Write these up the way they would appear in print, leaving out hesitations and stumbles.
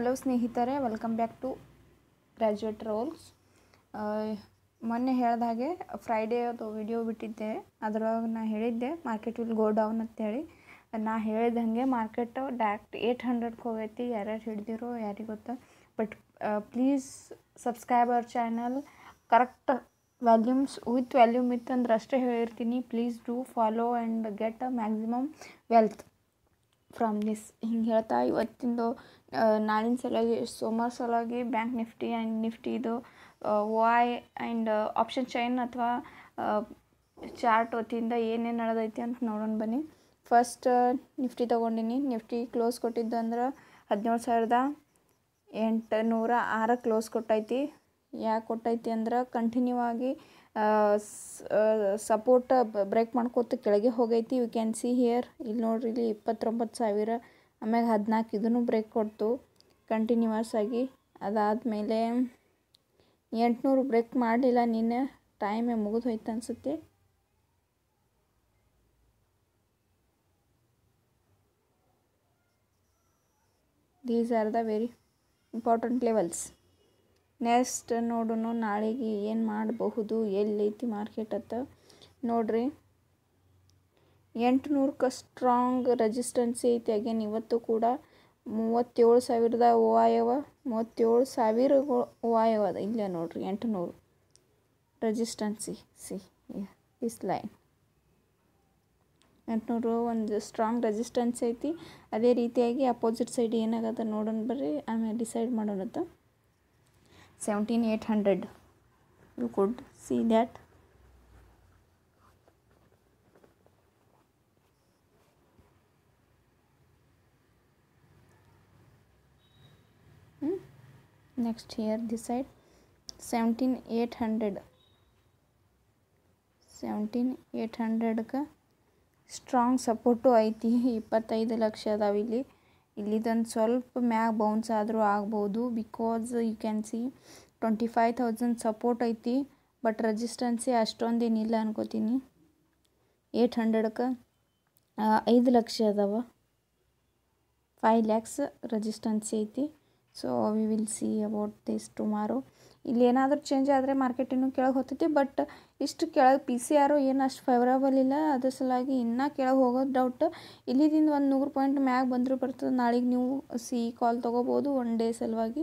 Hello ಸ್ನೇಹಿತರೆ, welcome back to graduate rolls. ಮೊನ್ನೆ ಹೇಳಿದ ಹಾಗೆ ಫ್ರೈಡೇ ಅದು ವಿಡಿಯೋ ಬಿಟ್ಟಿದ್ದೆ. ಅದರೊಳಗೆ ನಾನು ಹೇಳಿದ್ದೆ ಮಾರ್ಕೆಟ್ ವಿಲ್ ಗೋ ಡೌನ್ ಅಂತೇಳಿ. ನಾ ಹೇಳಿದಂಗೆ ಮಾರ್ಕೆಟು ಡೈರೆಕ್ಟ್ 800ಕ್ಕೆ ಹೋಗೈತಿ. ಯಾರ್ಯಾರು ಹಿಡಿದಿರೋ ಯಾರಿಗೆ ಗೊತ್ತು. But please subscribe our channel. Correct volumes with volume ಇತ್ತಂದ್ರೆ ಅಷ್ಟೇ ಹೇಳಿರ್ತೀನಿ. Please do follow and get a maximum wealth from this. ಹಿಂಗೆ ಹೇಳ್ತಾ ಇವತ್ತಿಂದು ನಾಳಿನ ಸಲುವಾಗಿ ಸೋಮವಾರ ಸಲುವಾಗಿ ಬ್ಯಾಂಕ್ ನಿಫ್ಟಿ ಆ್ಯಂಡ್ ನಿಫ್ಟಿದು ವೈ ಆ್ಯಂಡ್ ಆಪ್ಷನ್ ಚೈನ್ ಅಥವಾ ಚಾರ್ಟ್ ವತಿಯಿಂದ ಏನೇನು ನಡೆದೈತಿ ಅಂತ ನೋಡೋಣ ಬನ್ನಿ. ಫಸ್ಟ್ ನಿಫ್ಟಿ ತೊಗೊಂಡಿನಿ. ನಿಫ್ಟಿ ಕ್ಲೋಸ್ ಕೊಟ್ಟಿದ್ದಂದ್ರೆ 17,806 ಕ್ಲೋಸ್ ಕೊಟ್ಟೈತಿ. ಯಾಕೆ ಕೊಟ್ಟೈತಿ ಅಂದ್ರೆ ಕಂಟಿನ್ಯೂ ಆಗಿ ಸಪೋರ್ಟ್ ಬ್ರೇಕ್ ಮಾಡ್ಕೋತ ಕೆಳಗೆ ಹೋಗೈತಿ. You can see here. ಇಲ್ಲಿ ನೋಡ್ರಿ, ಇಲ್ಲಿ 29,000, ಆಮ್ಯಾಗ 14 ಇದನ್ನು ಬ್ರೇಕ್ ಕೊಡ್ತು ಕಂಟಿನ್ಯೂವಸ್ ಆಗಿ. ಅದಾದಮೇಲೆ 800 ಬ್ರೇಕ್ ಮಾಡಲಿಲ್ಲ. ನಿನ್ನೆ ಟೈಮೇ ಮುಗಿದು ಹೋಯ್ತು ಅನಿಸುತ್ತೆ. These are the very important levels. Next ನೋಡೋಣ ನಾಳೆಗೆ ಏನು ಮಾಡಬಹುದು, ಎಲ್ಲೈತಿ ಮಾರ್ಕೆಟ್ ಅಂತ. ನೋಡ್ರಿ, 800ಕ್ಕೆ ಸ್ಟ್ರಾಂಗ್ ರೆಜಿಸ್ಟೆನ್ಸಿ ಐತಿ. ಅಗೇನ್ ಇವತ್ತು ಕೂಡ 37,000 ಓವಾಯವ, 37,000 ಓವಾಯವ ಅದ. ಇಲ್ಲೇ ನೋಡ್ರಿ 800 ರೆಜಿಸ್ಟೆನ್ಸಿ. ಸಿ ದಿಸ್ ಲೈನ್ 800 ಒಂದು ಸ್ಟ್ರಾಂಗ್ ರೆಜಿಸ್ಟೆನ್ಸ್ ಐತಿ. ಅದೇ ರೀತಿಯಾಗಿ ಅಪೋಸಿಟ್ ಸೈಡ್ ಏನಾಗತ್ತೆ ನೋಡೋಣ ಬರ್ರಿ, ಆಮೇಲೆ ಡಿಸೈಡ್ ಮಾಡೋಣಂತ. 17,800 you could see that. Next here this side 17,800 ಕ ಸ್ಟ್ರಾಂಗ್ ಸಪೋರ್ಟು ಐತಿ. 25 ಲಕ್ಷ ಅದಾವ ಇಲ್ಲಿ. ಇಲ್ಲಿದೊಂದು ಸ್ವಲ್ಪ ಮ್ಯಾಗ ಬೌನ್ಸ್ ಆದರೂ ಆಗ್ಬೋದು, because you can see 25,000 support ಐತಿ. ಬಟ್ ರೆಜಿಸ್ಟೆನ್ಸಿ ಅಷ್ಟೊಂದೇನಿಲ್ಲ ಅನ್ಕೋತೀನಿ. 800ಕ್ಕೆ 5 ಲಕ್ಷ ಅದಾವ, 5 lakhs ರೆಜಿಸ್ಟೆನ್ಸಿ ಐತಿ. So we will see about this tomorrow. ಇಲ್ಲಿ ಏನಾದರೂ ಚೇಂಜ್ ಆದರೆ ಮಾರ್ಕೆಟ್ ಇನ್ನೂ ಕೆಳಗೆ ಹೋಗ್ತೈತಿ. ಬಟ್ ಇಷ್ಟು ಕೆಳಗೆ PCRO ಏನು ಅಷ್ಟು ಫೇವರಬಲ್ ಇಲ್ಲ. ಅದ್ರ ಸಲುವಾಗಿ ಇನ್ನೂ ಕೆಳಗೆ ಹೋಗೋದು ಡೌಟ್. ಇಲ್ಲಿದಿಂದ ಒಂದು 100 point ಮ್ಯಾಗ ಬಂದರೂ ಬರ್ತದೆ. ನಾಳೆಗೆ ನೀವು ಸಿ ಕಾಲ್ ತೊಗೋಬೋದು. ಒನ್ ಡೇ ಸಲುವಾಗಿ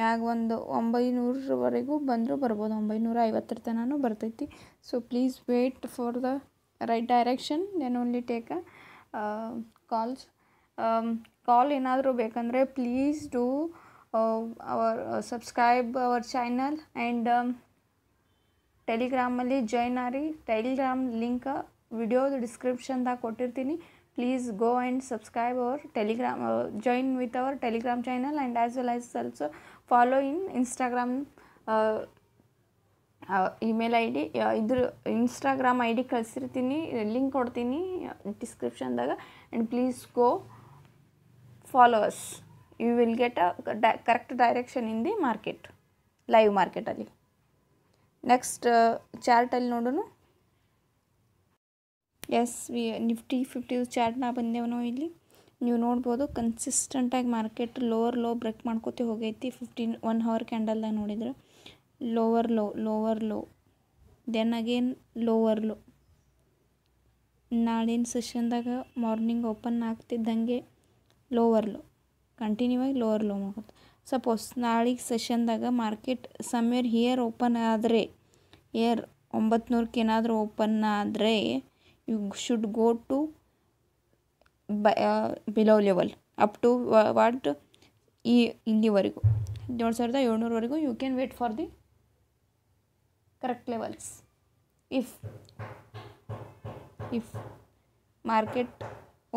ಮ್ಯಾಗ ಒಂದು 900ವರೆಗೂ ಬಂದರೂ ಬರ್ಬೋದು. 950 ತನೂ ಬರ್ತೈತಿ. So please wait for the right direction, then only take a calls. Call ಏನಾದರೂ ಬೇಕಂದರೆ please do our subscribe our channel and ಟೆಲಿಗ್ರಾಮಲ್ಲಿ ಜಾಯ್ನ್ ಆಗಿ. ಟೆಲಿಗ್ರಾಮ್ ಲಿಂಕ್ ವಿಡಿಯೋದ ಡಿಸ್ಕ್ರಿಪ್ಷನ್ದಾಗ ಕೊಟ್ಟಿರ್ತೀನಿ. Please go and subscribe our Telegram, join with our Telegram channel and as well as also follow in Instagram email ID. ಇದ್ರ Instagram ID ಕಳಿಸಿರ್ತೀನಿ, link ಕೊಡ್ತೀನಿ ಡಿಸ್ಕ್ರಿಪ್ಷನ್ದಾಗ. And please go follow us. You will get a correct direction in the market, live market alli. Next chart alli nodonu. Yes, we nifty 50 chart na bandevano. Illi ನೀವು ನೋಡ್ಬೋದು, ಕನ್ಸಿಸ್ಟೆಂಟಾಗಿ market lower low break ಮಾಡ್ಕೋತಿ ಹೋಗೈತಿ. 1 hour ಕ್ಯಾಂಡಲ್ದಾಗ ನೋಡಿದ್ರೆ lower low, lower low, then again lower low. ನಾಳಿನ ಸೆಷನ್ದಾಗ morning open ಆಗ್ತಿದ್ದಂಗೆ ಲೋವರ್ ಲೋ, ಕಂಟಿನ್ಯೂ ಆಗಿ ಲೋವರ್ ಲೋ ಮಾಡೋದು. ಸಪೋಸ್ ನಾಳೆಗೆ ಸೆಷನ್ದಾಗ ಮಾರ್ಕೆಟ್ ಸಮ್ವೇರ್ ಹಿಯರ್ ಓಪನ್ ಆದರೆ, ಹಿಯರ್ 900ಕ್ಕೆ ಏನಾದರೂ ಓಪನ್ ಆದರೆ, you should go to below level up to what ಈ ಇಲ್ಲಿವರೆಗೂ 17,700ವರೆಗೂ you can wait for the correct levels. If market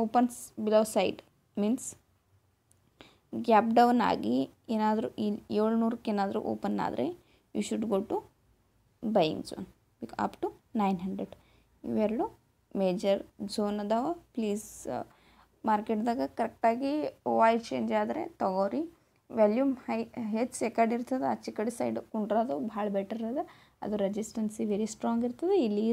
opens below side means gap down ಆಗಿ ಏನಾದರೂ 700ಕ್ಕೆ ಏನಾದರೂ ಓಪನ್ ಆದರೆ, you should go to buying zone up to 900. ಇವೆರಡು major zone ಅದಾವೆ. ಪ್ಲೀಸ್ ಮಾರ್ಕೆಟ್ದಾಗ ಕರೆಕ್ಟಾಗಿ ವಾಯ್ ಚೇಂಜ್ ಆದರೆ ತೊಗೋರಿ. ವ್ಯಾಲ್ಯೂಮ್ ಹೈ ಹೆಚ್ಚು ಎಕಡೆ ಇರ್ತದೆ, ಆಚೆ ಕಡೆ ಸೈಡ್ ಕುಂಡ್ರದು ಭಾಳ ಬೆಟರ್ ಅದ. ಅದು ರೆಜಿಸ್ಟೆನ್ಸಿ ವೆರಿ ಸ್ಟ್ರಾಂಗ್ ಇರ್ತದೆ. ಇಲ್ಲಿ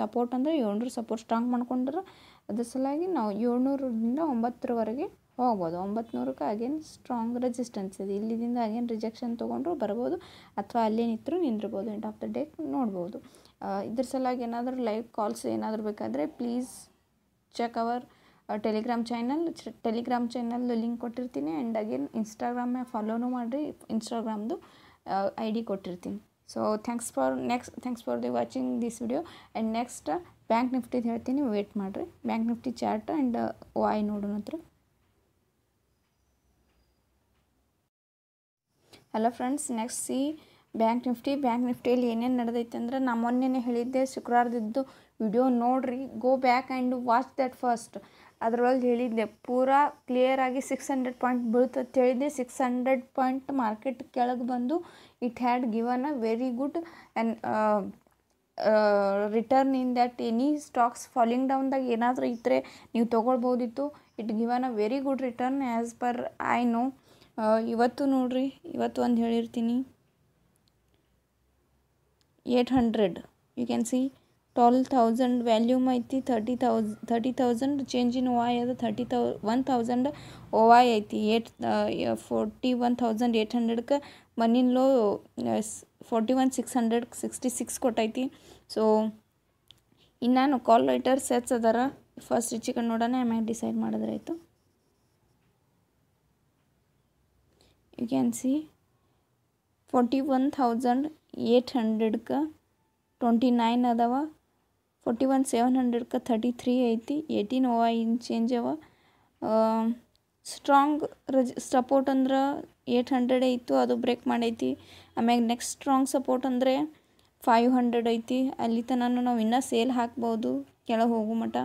ಸಪೋರ್ಟ್ ಅಂದರೆ 700 ಸಪೋರ್ಟ್ ಸ್ಟ್ರಾಂಗ್ ಮಾಡ್ಕೊಂಡ್ರೆ, ಅದ್ರ ಸಲುವಾಗಿ ನಾವು 700ರಿಂದ 900ವರೆಗೆ ಹೋಗಬಹುದು 900 ಕ್ಕೆ ಅಗೇನ್ ಸ್ಟ್ರಾಂಗ್ ರೆಸಿಸ್ಟೆನ್ಸ್ ಇದೆ ಇಲ್ಲಿದಿಂದ ಅಗೇನ್ ರಿಜೆಕ್ಷನ್ ತಗೊಂಡ್ರು ಬರಬಹುದು ಅಥವಾ ಅಲ್ಲೇ ನಿಂತರೂ ನಿಂದ್ರಬಹುದು ಎಂಡ್ ಆಫ್ ದ ಡೇ ನೋಡಬಹುದು ಇದರ ಸಲಾಗಿ ಏನಾದರೂ ಲೈವ್ ಕಾಲ್ಸ್ ಏನಾದರೂ ಬೇಕಾದ್ರೆ please check our telegram channel link ಕೊಟ್ಟಿರ್ತೀನಿ and again instagram ಗೆ follow ಮಾಡ್ರಿ instagram ದು id ಕೊಟ್ಟಿರ್ತೀನಿ so thanks for the watching this video and next bank nifty ಹೇಳ್ತೀನಿ wait ಮಾಡ್ರಿ bank nifty chart and why ನೋಡೋಣ ಅಂತ hello friends next see bank ನಿಫ್ಟಿಯಲ್ಲಿ ಏನೇನು ನಡೆದೈತೆ ಅಂದ್ರೆ ನಾನು ಮೊನ್ನೆನೇ ಹೇಳಿದ್ದೆ ಶುಕ್ರವಾರದಿದ್ದು ವಿಡಿಯೋ ನೋಡ್ರಿ go back and watch that first ಅದರೊಳಗೆ ಹೇಳಿದ್ದೆ ಪೂರಾ ಕ್ಲಿಯರ್ ಆಗಿ 600 ಪಾಯಿಂಟ್ ಬೀಳುತ್ತೆ ಅಂತ ಹೇಳಿದ್ದೆ 600 ಪಾಯಿಂಟ್ ಮಾರ್ಕೆಟ್ ಕೆಳಗೆ ಬಂದು it had given a very good and return in that any stocks falling ಡೌನ್ದಾಗ ಏನಾದರೂ ಇದ್ದರೆ ನೀವು ತೊಗೊಳ್ಬೋದಿತ್ತು it given a very good return as per I know ಇವತ್ತು ನೋಡ್ರಿ ಇವತ್ತು ಒಂದು ಹೇಳಿರ್ತೀನಿ 800 you can see 12,000 value mighty 30,000 change in OI is 31,000 OI ಐತಿ 41,800 ಕ ಮನಿನ್ ಲೋ 41,666 ಕೊಟ್ಟೈತಿ so ಇನ್ನಾನು ಕಾಲ್ ರೈಟರ್ ಸೆಟ್ಸ್ ಅದರ ಫಸ್ಟ್ ಚಿಕನ್ ನೋಡೋಣ ಆಮೇಲೆ ಡಿಸೈಡ್ ಮಾಡಿದ್ರಾಯ್ತು you can see 41,800 का 29 अदावा 41,700 का 33 ऐती 18 ओवा इन चेंज अवा स्ट्रांग सपोर्ट अंदर 800 ऐतु अदो ब्रेक मारैती आमेग नेक्स्ट स्ट्रांग सपोर्ट अंदर 500 ऐती अल्ली तनानु नावु इन्ना सेल ಹಾಕಬಹುದು ಕೆಳಗೆ ಹೋಗೋ ಮಟ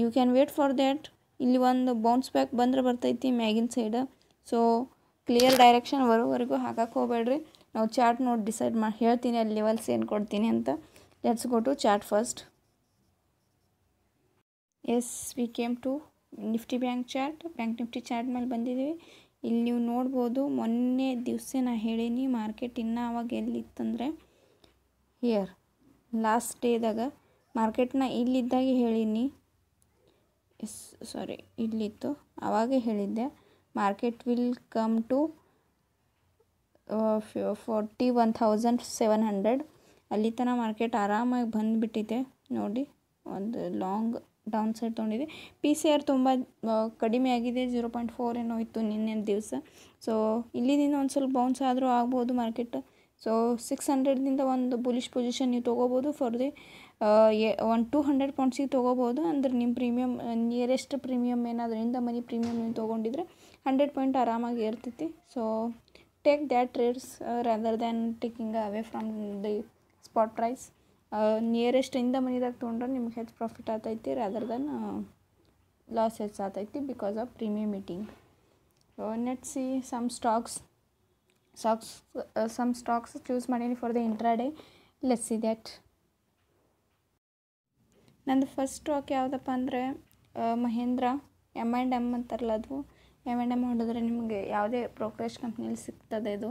you can wait for that ಇಲ್ಲಿ ಒಂದು ಬೌನ್ಸ್ ಬ್ಯಾಕ್ ಬಂದ್ರೆ ಬರ್ತೈತಿ ಮ್ಯಾಗಿನ್ ಸೈಡ್ ಸೋ ಕ್ಲಿಯರ್ ಡೈರೆಕ್ಷನ್ ಬರೋವರೆಗೂ ಹಾಕಕ್ಕೆ ಹೋಗಬೇಡ್ರಿ ನಾವು ಚಾರ್ಟ್ ನೋಡಿ ಡಿಸೈಡ್ ಮಾಡಿ ಹೇಳ್ತೀನಿ ಅಲ್ಲಿ ಲೆವೆಲ್ಸ್ ಏನು ಕೊಡ್ತೀನಿ ಅಂತ let's go to chart first as we came to Nifty bank Nifty chart ಮೇಲೆ ಬಂದಿದ್ದೀವಿ ಇಲ್ಲಿ ನೀವು ನೋಡ್ಬೋದು ಮೊನ್ನೆ ದಿವಸ ನಾನು ಹೇಳೀನಿ ಮಾರ್ಕೆಟ್ ಇನ್ನೂ ಆವಾಗ ಎಲ್ಲಿತ್ತಂದರೆ ಹಿಯರ್ ಲಾಸ್ಟ್ ಡೇದಾಗ ಮಾರ್ಕೆಟ್ನ ಇಲ್ಲಿದ್ದಾಗೆ ಹೇಳೀನಿ ಎಸ್ ಸಾರಿ ಇಲ್ಲಿತ್ತು ಆವಾಗೇ ಹೇಳಿದ್ದೆ market will come to 41,700 ಅಲ್ಲಿ ತನ ಮಾರ್ಕೆಟ್ ಆರಾಮಾಗಿ ಬಂದುಬಿಟ್ಟಿದೆ ನೋಡಿ ಒಂದು ಲಾಂಗ್ ಡೌನ್ ಸೈಡ್ ತೊಗೊಂಡಿದೆ ಪಿ ಸಿ ಆರ್ ತುಂಬ ಕಡಿಮೆ ಆಗಿದೆ 0.4 ಏನೋ ಇತ್ತು ನಿನ್ನೆ ದಿವಸ ಸೊ ಇಲ್ಲಿದಿಂದ ಒಂದು ಸ್ವಲ್ಪ ಬೌನ್ಸ್ ಆದರೂ ಆಗ್ಬೋದು ಮಾರ್ಕೆಟ್ ಸೊ 600ದಿಂದ ಒಂದು ಬುಲಿಶ್ ಪೊಸಿಷನ್ ನೀವು ತೊಗೋಬೋದು ಫಾರ್ ದಿ ಒಂದು 200 ಪಾಯಿಂಟ್ಸಿಗೆ ತೊಗೋಬೋದು ಅಂದರೆ ನಿಮ್ಮ ಪ್ರೀಮಿಯಮ್ ನಿಯರೆಸ್ಟ್ ಪ್ರೀಮಿಯಮ್ ಏನಾದರೂ ಇಂದ ಮನಿ ಪ್ರೀಮಿಯಮ್ ನೀವು ತೊಗೊಂಡಿದ್ರೆ 100 ಪಾಯಿಂಟ್ ಆರಾಮಾಗಿ ಇರ್ತೈತಿ so take that trades rather than taking away from the spot price nearest ಇಂದ ಮನಿದಾಗ ತೊಗೊಂಡ್ರೆ ನಿಮ್ಗೆ ಹೆಚ್ಚು ಪ್ರಾಫಿಟ್ ಆಗ್ತೈತಿ ರ್ಯಾದರ್ ದ್ಯಾನ್ ಲಾಸ್ ಹೆಚ್ಚು ಆಗ್ತೈತಿ because of premium meeting net see some stocks choose money for the intraday let's see that ನಂದು first stock ಯಾವುದಪ್ಪ ಅಂದರೆ ಮಹೀಂದ್ರಾ M&M ಅಂತಾರಲ್ಲ ಅದು M&M ಹೊಡೆದ್ರೆ ನಿಮಗೆ ಯಾವುದೇ ಬ್ರೋಕರೇಜ್ ಕಂಪ್ನಿಯಲ್ಲಿ ಸಿಗ್ತದೆ ಇದು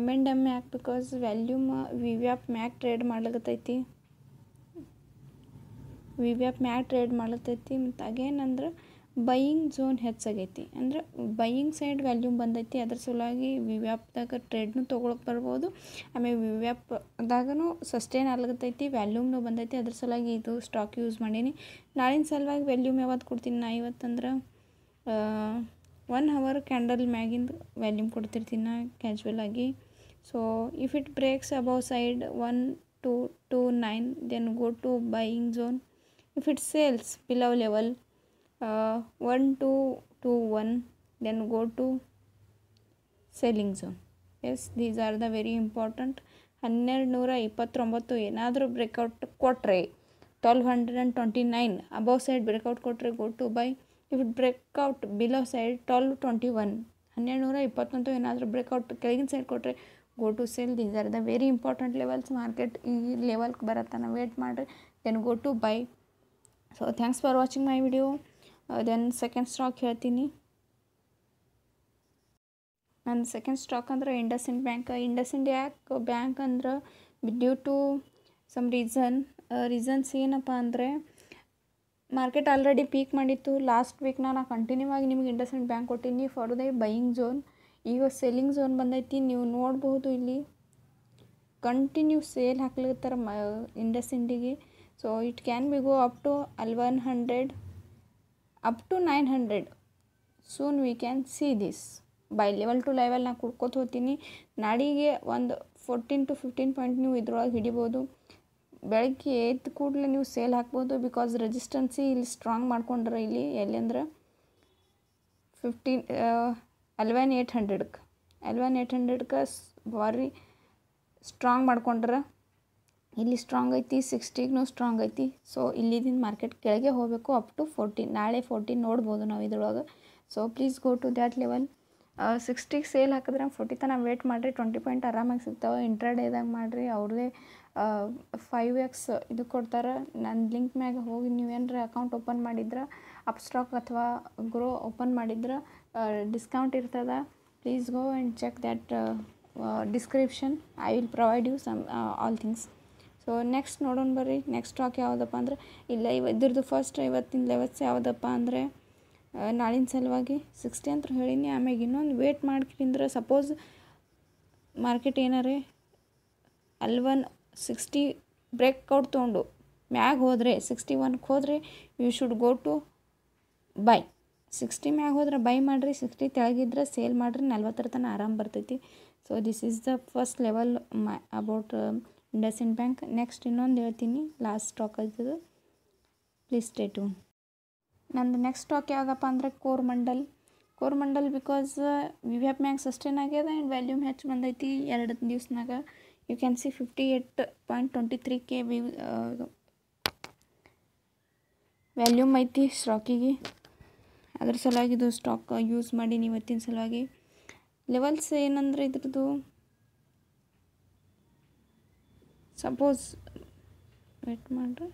M&M ಯಾಕೆ ಬಿಕಾಸ್ ವ್ಯಾಲ್ಯೂಮ್ ವಿವ್ಯಾಪ್ ಮ್ಯಾಕ್ ಟ್ರೇಡ್ ಮಾಡ್ಲಿಕ್ಕೈತಿ ವಿವ್ಯಾಪ್ ಮ್ಯಾಕ್ ಟ್ರೇಡ್ ಮಾಡ್ಲತ್ತೈತಿ ಮತ್ತು ಅಗೇನ್ ಅಂದ್ರೆ ಬೈಯಿಂಗ್ ಝೋನ್ ಹೆಚ್ಚಾಗೈತಿ ಅಂದ್ರೆ ಬೈಯಿಂಗ್ ಸೈಡ್ ವ್ಯಾಲ್ಯೂಮ್ ಬಂದೈತಿ ಅದ್ರ ಸಲುವಾಗಿ ವಿವ್ಯಾಪ್ದಾಗ ಟ್ರೇಡ್ನು ತೊಗೊಳಕ್ಕೆ ಬರ್ಬೋದು ಆಮೇಲೆ ವಿವ್ಯಾಪ್ದಾಗೂ ಸಸ್ಟೇನ್ ಆಗ್ಲತ್ತೈತಿ ವ್ಯಾಲ್ಯೂಮ್ನು ಬಂದೈತಿ ಅದ್ರ ಸಲುವಾಗಿ ಇದು ಸ್ಟಾಕ್ ಯೂಸ್ ಮಾಡೀನಿ ನಾಳಿನ ಸಲುವಾಗಿ ವ್ಯಾಲ್ಯೂಮ್ ಯಾವತ್ತು ಕೊಡ್ತೀನಿ ನಾ ಇವತ್ತಂದ್ರೆ 1 hour ಕ್ಯಾಂಡಲ್ ಮ್ಯಾಗಿಂದು ವ್ಯಾಲ್ಯೂಮ್ ಕೊಡ್ತಿರ್ತೀನಿ ನಾ ಕ್ಯಾಶುವಲ್ ಆಗಿ so if it breaks above side 1,229 then go to buying zone if it sales below level 1,221 then go to selling zone yes these are the very important 1,229 ಏನಾದರೂ breakout ಕೊಟ್ಟರೆ 1,229 above side breakout ಕೊಟ್ಟರೆ go to buy if it breakout below side 1,221 1,229 ಏನಾದರೂ breakout ಕೆಳಗಿನ side ಕೊಟ್ಟರೆ go to sale these are the very important levels market ಈ ಲೆವೆಲ್ಗೆ ಬರತ್ತನ wait ಮಾಡಿರಿ then go to buy so thanks for watching my video then second stock ಹೇಳ್ತೀನಿ ನನ್ನ second stock ಅಂದ್ರೆ IndusInd Bank ಯಾಕೆ ಬ್ಯಾಂಕ್ ಅಂದ್ರೆ ಡ್ಯೂ ಟು ಸಮ್ ರೀಸನ್ಸ್ ಏನಪ್ಪ ಅಂದರೆ market already peak ಮಾಡಿತ್ತು last week ನಾನು ಕಂಟಿನ್ಯೂ ಆಗಿ ನಿಮಗೆ IndusInd Bank ಕೊಟ್ಟಿನಿ ಫಾರ್ ದ ಬೈಯಿಂಗ್ ಝೋನ್ ಈಗ ಸೇಲಿಂಗ್ ಝೋನ್ ಬಂದೈತಿ ನೀವು ನೋಡಬಹುದು ಇಲ್ಲಿ ಕಂಟಿನ್ಯೂ ಸೇಲ್ ಹಾಕಲತ್ತರ IndusInd ಗೆ so it can be go up to 1100 up to 900 soon we can see this by level to level ನಾನು ಕುಡ್ಕೋತ ಹೋಗ್ತೀನಿ ನಾಡಿಗೆ ಒಂದು 14 to 15 point ನೀವು ಇದರೊಳಗೆ ಹಿಡಿಬಹುದು ಬೆಳಗ್ಗೆ ಎದ್ದ ಕೂಡಲೇ ನೀವು ಸೇಲ್ ಹಾಕಬಹುದು because resistance ಇಲ್ಲಿ strong ಮಾಡ್ಕೊಂಡ್ರೆ ಇಲ್ಲಿ ಎಲ್ಲೆಂದ್ರೆ 11800 ಕ 11800 ಕ ಬಾರಿ ಸ್ಟ್ರಾಂಗ್ ಮಾಡ್ಕೊಂಡ್ರೆ ಇಲ್ಲಿ ಸ್ಟ್ರಾಂಗ್ ಐತಿ 60 ಗೂ ಸ್ಟ್ರಾಂಗ್ ಐತಿ ಸೋ ಇಲ್ಲಿನ ಮಾರ್ಕೆಟ್ ಕೆಳಗೆ ಹೋಗಬೇಕು ಅಪ್ ಟು 14 ನಾಳೆ 14 ನೋಡಬಹುದು ನಾವು ಇದರೊಳಗೆ so please go to that level 60 sell ಹಾಕಿದ್ರೆ 40 ತನ ವೇಟ್ ಮಾಡ್ರಿ 20 ಪಾಯಿಂಟ್ ಆರಾಮಾಗಿ ಸಿಗ್ತಾವೆ ಇಂಟ್ರಾಡೇ ದಾಗ ಮಾಡ್ರಿ ಅವರೇ 5x ಇದು ಕೊಡ್ತಾರೆ ನನ್ನ ಲಿಂಕ್ ಮ್ಯಾಗ ಹೋಗಿ ನೀವು ಏನರ ಅಕೌಂಟ್ ಓಪನ್ ಮಾಡಿದ್ರೆ ಅಪ್ ಸ್ಟಾಕ್ ಅಥವಾ ಗ್ರೋ ಓಪನ್ ಮಾಡಿದ್ರೆ ಡಿಸ್ಕೌಂಟ್ ಇರ್ತದ please go and check that description I will provide you some all things so next ನೋಡೋಣ ಬರ್ರಿ next ಸ್ಟಾಕ್ ಯಾವುದಪ್ಪ ಅಂದ್ರೆ ಇಲ್ಲ ಇದರದು ಫಸ್ಟ್ ಇವತ್ತಿನ ಲೆವೆಲ್ಸ್ ಯಾವುದಪ್ಪ ಅಂದ್ರೆ ನಾಳಿನ ಸಲುವಾಗಿ 60 ಅಂತ ಹೇಳಿನಿ ಆಮೇಲೆ ಇನ್ನೊಂದು ವೇಟ್ ಮಾಡ್ಕಿಂದ್ರೆ ಸಪೋಸ್ ಮಾರ್ಕೆಟ್ ಏನಾರೆ 1160 ಬ್ರೇಕ್ಔಟ್ ತಗೊಂಡು ಮ್ಯಾಗ ಹೋದರೆ 61 ಕ್ಕೆ ಹೋದರೆ you should go to buy 60 ಮ್ಯಾಗ ಹೋದರೆ ಬೈ ಮಾಡ್ರಿ 60 ತೆಳಗಿದ್ರೆ ಸೇಲ್ ಮಾಡ್ರಿ 40 ತನ ಆರಾಮ್ ಬರ್ತೈತಿ so this is the first level about IndusInd Bank next ಇನ್ನೊಂದು ಹೇಳ್ತೀನಿ ಲಾಸ್ಟ್ ಸ್ಟಾಕ್ ಆಯ್ತದು ಪ್ಲೀಸ್ ಸ್ಟೇ ಟ್ಯೂನ್ ನಂದು ನೆಕ್ಸ್ಟ್ ಸ್ಟಾಕ್ ಯಾವುದಪ್ಪ ಅಂದರೆ ಕೋರಮಂಡಲ್ ಕೋರಮಂಡಲ್ ಬಿಕಾಸ್ ವಿವ್ಯಾಪ್ ಮ್ಯಾಗ ಸಸ್ಟೇನ್ ಆಗ್ಯದ ಆ್ಯಂಡ್ ವ್ಯಾಲ್ಯೂಮ್ ಹೆಚ್ಚು ಬಂದೈತಿ ಎರಡು ದಿವ್ಸನಾಗ you can see 58.23k volume ಐತಿ ಸ್ಟಾಕಿಗೆ ಅದ್ರ ಸಲುವಾಗಿ ಇದು ಸ್ಟಾಕ್ ಯೂಸ್ ಮಾಡೀನಿ ಇವತ್ತಿನ ಸಲುವಾಗಿ ಲೆವೆಲ್ಸ್ ಏನಂದ್ರೆ ಇದ್ರದ್ದು ಸಪೋಸ್ ವೇಟ್ ಮಾಡ್ರಿ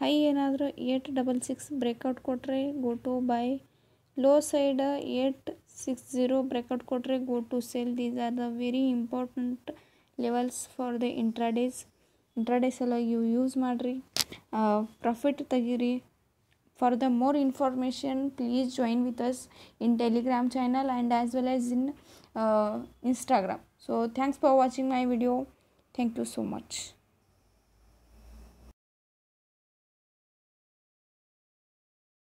ಹೈ ಏನಾದರೂ 866 ಬ್ರೇಕ್ಔಟ್ ಕೊಟ್ಟರೆ go to buy low side 860 breakout ಕೊಟ್ಟರೆ go to sale these are the very important levels for the intradays intradays ಎಲ್ಲ ಯು ಯೂಸ್ ಮಾಡಿರಿ ಪ್ರಾಫಿಟ್ ತೆಗೀರಿ for the more information please join with us in Telegram channel and as well as in Instagram so thanks for watching my video thank you so much